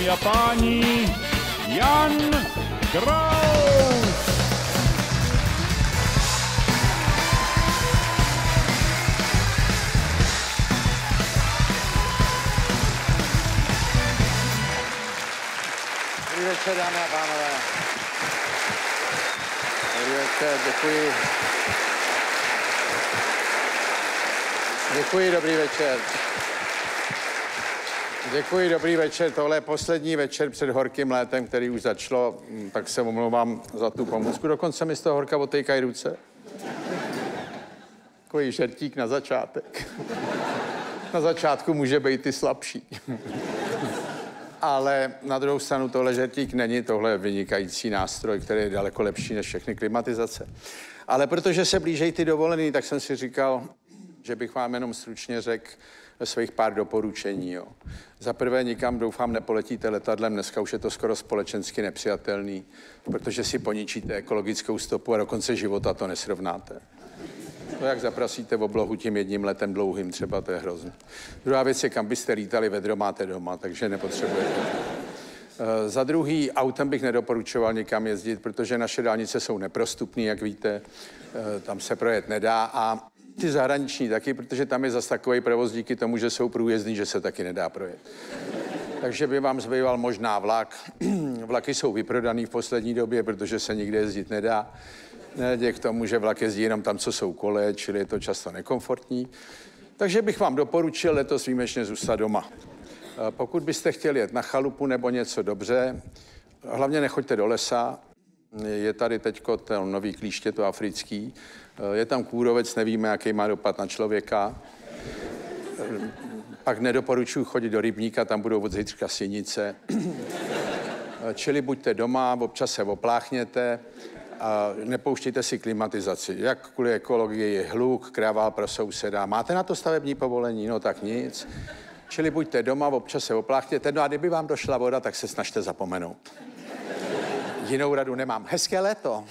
dámy a páni, Jan Kraus. Dobrý večer, dámy a pánové. Dobrý večer, děkuji. Děkuji, dobrý večer. Děkuji, dobrý večer. Tohle je poslední večer před horkým létem, který už začalo, tak se omlouvám za tu pomůcku. Dokonce mi z toho horka otejkají ruce. Takový žertík na začátek. Na začátku může být i slabší. Ale na druhou stranu tohle žertík není, tohle je vynikající nástroj, který je daleko lepší než všechny klimatizace. Ale protože se blížejí ty dovolené, tak jsem si říkal, že bych vám jenom stručně řekl svých pár doporučení. Jo. Za prvé, nikam doufám nepoletíte letadlem, dneska už je to skoro společensky nepřijatelný, protože si poničíte ekologickou stopu a do konce života to nesrovnáte. To, jak zaprasíte v oblohu tím jedním letem dlouhým třeba, to je hrozné. Druhá věc je, kam byste lítali, vedro máte doma, takže nepotřebujete. Za druhý, autem bych nedoporučoval nikam jezdit, protože naše dálnice jsou neprostupné, jak víte, tam se projet nedá a ty zahraniční taky, protože tam je zas takový provoz díky tomu, že jsou průjezdní, že se taky nedá projet. Takže by vám zbýval možná vlak. Vlaky jsou vyprodaný v poslední době, protože se nikde jezdit nedá. Nedě k tomu, že vlak jezdí jenom tam, co jsou koleje, čili je to často nekomfortní. Takže bych vám doporučil letos výjimečně zůstat doma. Pokud byste chtěli jet na chalupu nebo něco, dobře, hlavně nechoďte do lesa. Je tady teďko ten nový klíště, to africký. Je tam kůrovec, nevíme, jaký má dopad na člověka. Pak nedoporučuji chodit do rybníka, tam budou od zítřka sinice. Čili buďte doma, občas se opláchněte a nepouštějte si klimatizaci. Jak kvůli ekologii je hluk, kravál pro souseda. Máte na to stavební povolení? No tak nic. Čili buďte doma, občas se opláchněte. No a kdyby vám došla voda, tak se snažte zapomenout. Jinou radu nemám. Hezké léto.